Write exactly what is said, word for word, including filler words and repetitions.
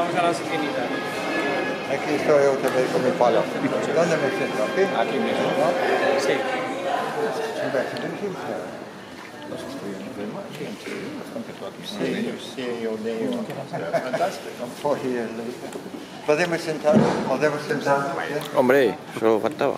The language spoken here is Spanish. vamos a la esquinita. Aquí estoy otra vez con mi palo. ¿Dónde me siento? ¿Aquí? Aquí mismo. ¿No? Sí. Los estudiantes más gente, bastante todos ellos. Sí, yo leo. Fantástico. ¿Podemos sentar? ¿Podemos sentar? Hombre, solo faltaba.